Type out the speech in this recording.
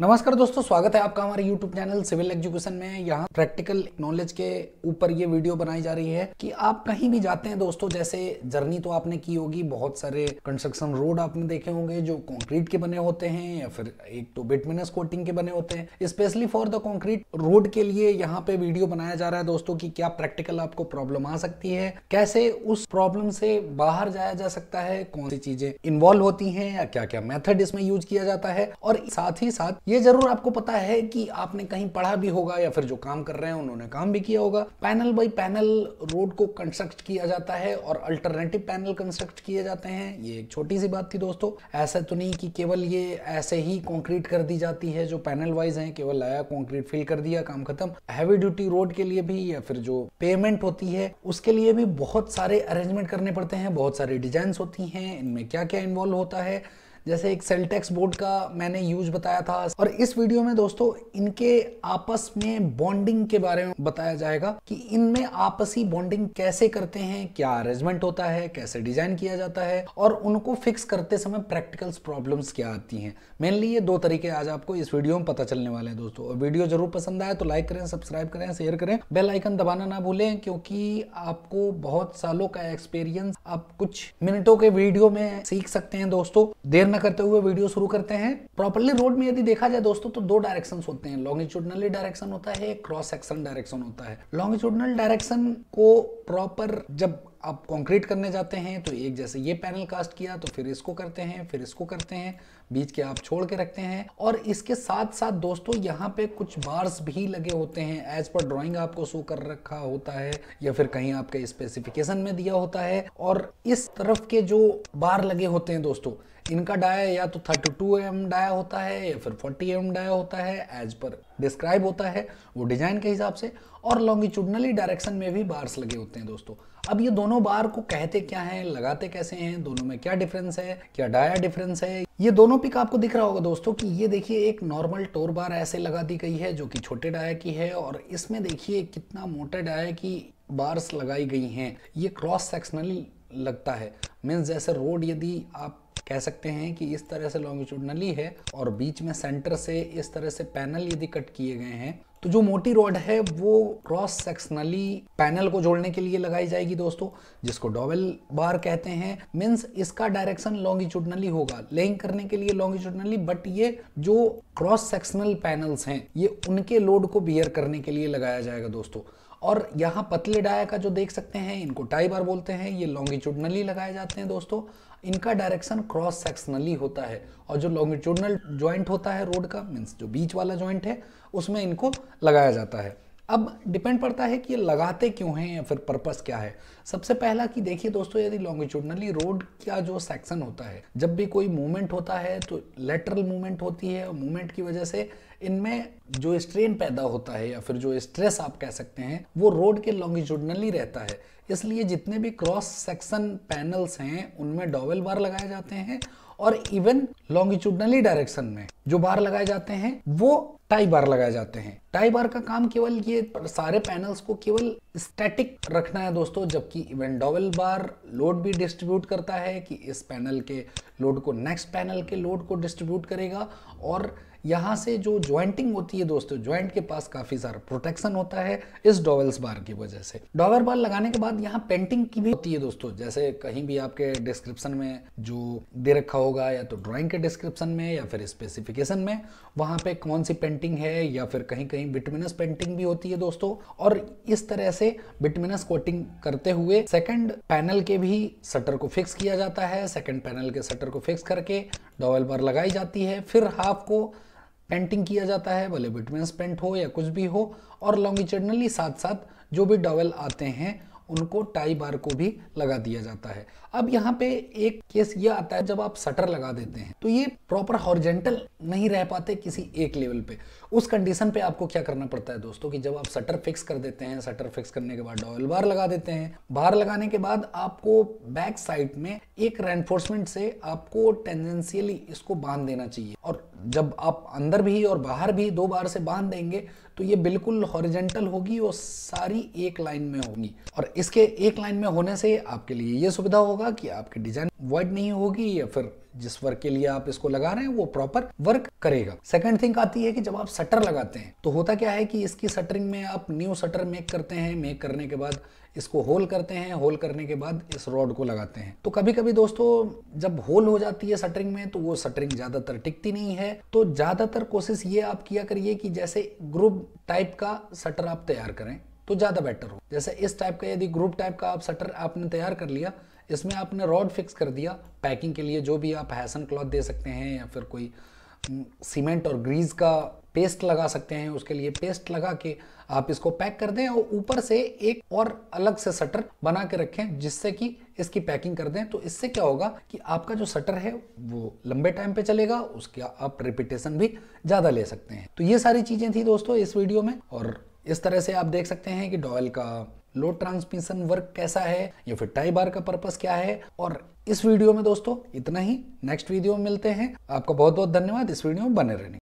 नमस्कार दोस्तों, स्वागत है आपका हमारे YouTube चैनल सिविल एजुकेशन में। यहाँ प्रैक्टिकल नॉलेज के ऊपर ये वीडियो बनाई जा रही है कि आप कहीं भी जाते हैं दोस्तों, जैसे जर्नी तो आपने की होगी, बहुत सारे कंस्ट्रक्शन रोड आपने देखे होंगे जो कंक्रीट के बने होते हैं या फिर एक तो बिटमिनस कोटिंग के बने होते हैं। Specially for the concrete road के लिए यहाँ पे वीडियो बनाया जा रहा है दोस्तों की क्या प्रैक्टिकल आपको प्रॉब्लम आ सकती है, कैसे उस प्रॉब्लम से बाहर जाया जा सकता है, कौन सी चीजें इन्वॉल्व होती है या क्या क्या मेथड इसमें यूज किया जाता है। और साथ ही साथ ये जरूर आपको पता है कि आपने कहीं पढ़ा भी होगा या फिर जो काम कर रहे हैं उन्होंने काम भी किया होगा, पैनल बाय पैनल रोड को कंस्ट्रक्ट किया जाता है और अल्टरनेटिव पैनल कंस्ट्रक्ट किए जाते हैं। ये एक छोटी सी बात थी दोस्तों, ऐसा तो नहीं कि केवल ये ऐसे ही कंक्रीट कर दी जाती है, जो पैनल वाइज हैं केवल आया कंक्रीट फिल कर दिया, काम खत्म। हैवी ड्यूटी रोड के लिए भी या फिर जो पेमेंट होती है उसके लिए भी बहुत सारे अरेंजमेंट करने पड़ते हैं, बहुत सारी डिजाइन होती हैं, इनमें क्या क्या इन्वॉल्व होता है। जैसे एक सेल्टेक्स बोर्ड का मैंने यूज बताया था और इस वीडियो में दोस्तों इनके आपस में बॉन्डिंग के बारे में बताया जाएगा कि इनमें आपसी बॉन्डिंग कैसे करते हैं, क्या अरेंजमेंट होता है, कैसे डिजाइन किया जाता है और उनको फिक्स करते समय प्रैक्टिकल्स प्रॉब्लम्स क्या आती हैं। मेनली ये दो तरीके आज आपको इस वीडियो में पता चलने वाले हैं दोस्तों। और वीडियो जरूर पसंद आए तो लाइक करें, सब्सक्राइब करें, शेयर करें, बेल आइकन दबाना ना भूलें, क्योंकि आपको बहुत सालों का एक्सपीरियंस आप कुछ मिनटों के वीडियो में सीख सकते हैं दोस्तों। देर करते हुए वीडियो शुरू करते हैं। प्रॉपर्ली रोड में यदि देखा जाए दोस्तों तो दो डायरेक्शंस होते हैं, लॉन्गिट्यूडनल डायरेक्शन होता है, क्रॉस सेक्शन डायरेक्शन होता है। लॉन्गिट्यूडनल डायरेक्शन को प्रॉपर जब आप कंक्रीट करने जाते हैं तो एक जैसे ये पैनल कास्ट किया तो फिर इसको करते हैं, फिर इसको करते हैं, बीच के आप छोड़ के रखते हैं। और इसके साथ साथ दोस्तों यहाँ पे कुछ बार्स भी लगे होते हैं, एज पर ड्राइंग आपको शो कर रखा होता है या फिर कहीं आपके स्पेसिफिकेशन में दिया होता है। और इस तरफ के जो बार लगे होते हैं दोस्तों, इनका डाया या तो 32 mm डाया होता है या फिर 40 mm डाया होता है, एज पर डिस्क्राइब होता है वो डिजाइन के हिसाब से। और लॉन्गिट्यूडनली डायरेक्शन में भी बार्स लगे होते हैं दोस्तों। अब ये दोनों बार को कहते क्या हैं, लगाते कैसे हैं, दोनों में क्या डिफरेंस है, क्या डाया डिफरेंस है, ये दोनों पिक आपको दिख रहा होगा दोस्तों कि ये देखिए एक नॉर्मल टोर बार ऐसे लगा दी गई है जो कि छोटे डाया की है और इसमें देखिए कितना मोटे डाया की बार्स लगाई गई हैं। ये क्रॉस सेक्शनली लगता है, मीन्स जैसे रोड यदि आप कह सकते हैं कि इस तरह से लॉन्गिट्यूडनली है और बीच में सेंटर से इस तरह से पैनल यदि कट किए गए हैं तो जो मोटी रॉड है वो क्रॉस सेक्शनली पैनल को जोड़ने के लिए लगाई जाएगी दोस्तों, जिसको डॉवेल बार कहते हैं। मीन्स इसका डायरेक्शन लॉन्गिट्यूडनली होगा, लेंग करने के लिए लॉन्गिट्यूडनली, बट ये जो क्रॉस सेक्शनल पैनल्स हैं ये उनके लोड को बियर करने के लिए लगाया जाएगा दोस्तों। और यहाँ पतले डाया का जो देख सकते हैं इनको टाई बार बोलते हैं, ये लॉन्गिट्यूडनली लगाए जाते हैं दोस्तों। इनका डायरेक्शन क्रॉस सेक्शनली होता है और जो लॉन्गिट्यूडनल जॉइंट होता है रोड का, मीन्स जो बीच वाला जॉइंट है, उसमें इनको लगाया जाता है। अब डिपेंड पड़ता है कि ये लगाते क्यों हैं या फिर पर्पस क्या है। सबसे पहला कि देखिए दोस्तों, यदि लॉन्गिट्यूडनली रोड का जो सेक्शन होता है, जब भी कोई मूवमेंट होता है तो लेटरल मूवमेंट होती है और मूवमेंट की वजह से इनमें जो स्ट्रेन पैदा होता है या फिर जो स्ट्रेस आप कह सकते हैं वो रोड के लॉन्गिट्यूडनली रहता है। इसलिए जितने भी क्रॉस सेक्शन पैनल्स हैं उनमें डॉवेल बार लगाए जाते हैं और इवन लॉन्गिट्यूडनली डायरेक्शन में जो बार लगाए जाते हैं वो टाई बार लगाए जाते हैं। टाई बार का काम केवल ये सारे पैनल्स को केवल स्टैटिक रखना है दोस्तों, जबकि इवन डॉवेल बार लोड भी डिस्ट्रीब्यूट करता है कि इस पैनल के लोड को नेक्स्ट पैनल के लोड को डिस्ट्रीब्यूट करेगा। और यहाँ से जो ज्वाइंटिंग होती है दोस्तों, ज्वाइंट के पास काफी सारा प्रोटेक्शन होता है इस डॉवेल्स बार की वजह से। डॉवेल बार लगाने के बाद यहाँ पेंटिंग की भी होती है दोस्तों, जैसे कहीं भी आपके डिस्क्रिप्शन में जो दे रखा होगा या तो ड्राइंग के डिस्क्रिप्शन में या फिर स्पेसिफिकेशन में, वहाँ पे कौन सी पेंटिंग है, या फिर कहीं कहीं बिटमिनस पेंटिंग भी होती है दोस्तों। और इस तरह से बिटमिनस कोटिंग करते हुए सेकेंड पैनल के भी शटर को फिक्स किया जाता है। सेकेंड पैनल के शटर को फिक्स करके डॉवेल बार लगाई जाती है, फिर हाफ को पेंटिंग किया जाता है, भले बिटमिनस पेंट हो या कुछ भी हो। और लॉन्गिट्यूडनली साथ साथ जो भी डॉवेल आते हैं उनको टाई बार को भी लगा दिया जाता है। अब यहाँ पे एक केस ये आता है, जब आप शटर लगा देते हैं तो ये प्रॉपर हॉरिजॉन्टल नहीं रह पाते किसी एक लेवल पे। उस कंडीशन पे आपको क्या करना पड़ता है दोस्तों कि जब आप शटर फिक्स कर देते हैं, शटर फिक्स करने के बाद डॉवेल बार लगा देते हैं, बार लगाने के बाद आपको बैक साइड में एक रेनफोर्समेंट से आपको टेंजेंशियली इसको बांध देना चाहिए। और जब आप अंदर भी और बाहर भी दो बार से बांध देंगे तो ये बिल्कुल हॉरिजॉन्टल होगी और सारी एक लाइन में होगी। और इसके एक लाइन में होने से आपके लिए ये सुविधा होगा कि आपकी डिजाइन वॉइड नहीं होगी या फिर जिस वर्क के लिए आप इसको लगा रहे हैं वो प्रॉपर वर्क करेगा। सेकंड थिंग आती है कि जब आप शटर लगाते हैं तो होता क्या है कि इसकी शटरिंग में आप न्यू शटर मेक करते हैं, मेक करने के बाद इसको होल करते हैं, होल करने के बाद इस रॉड को लगाते हैं। तो कभी कभी दोस्तों जब होल हो जाती है शटरिंग में तो वो शटरिंग ज्यादातर टिकती नहीं है। तो ज्यादातर कोशिश ये आप किया करिए कि जैसे ग्रुप टाइप का शटर आप तैयार करें तो ज्यादा बेटर हो। जैसे इस टाइप का यदि ग्रुप टाइप का आप शटर आपने तैयार कर लिया, इसमें आपने रॉड फिक्स कर दिया, पैकिंग के लिए जो भी आप हैसन क्लॉथ दे सकते हैं या फिर कोई सीमेंट और ग्रीस का पेस्ट लगा सकते हैं, उसके लिए पेस्ट लगा के आप इसको पैक कर दें और ऊपर से एक और अलग से शटर बना के रखें जिससे कि इसकी पैकिंग कर दें। तो इससे क्या होगा कि आपका जो शटर है वो लंबे टाइम पे चलेगा, उसका आप रिपीटेशन भी ज़्यादा ले सकते हैं। तो ये सारी चीज़ें थी दोस्तों इस वीडियो में, और इस तरह से आप देख सकते हैं कि डॉयल का लो ट्रांसमिशन वर्क कैसा है या फिर टाई बार का पर्पस क्या है। और इस वीडियो में दोस्तों इतना ही, नेक्स्ट वीडियो में मिलते हैं। आपका बहुत बहुत धन्यवाद इस वीडियो में बने रहने।